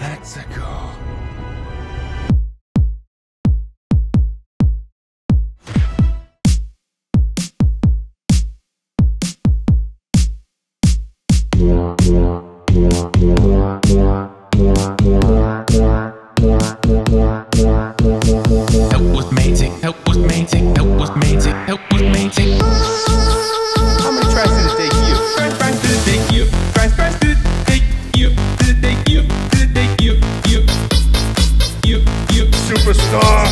Let's go. Help was mating. How many tries did it take you? Tries did it take you? Superstar.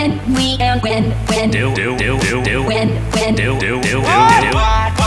We and win.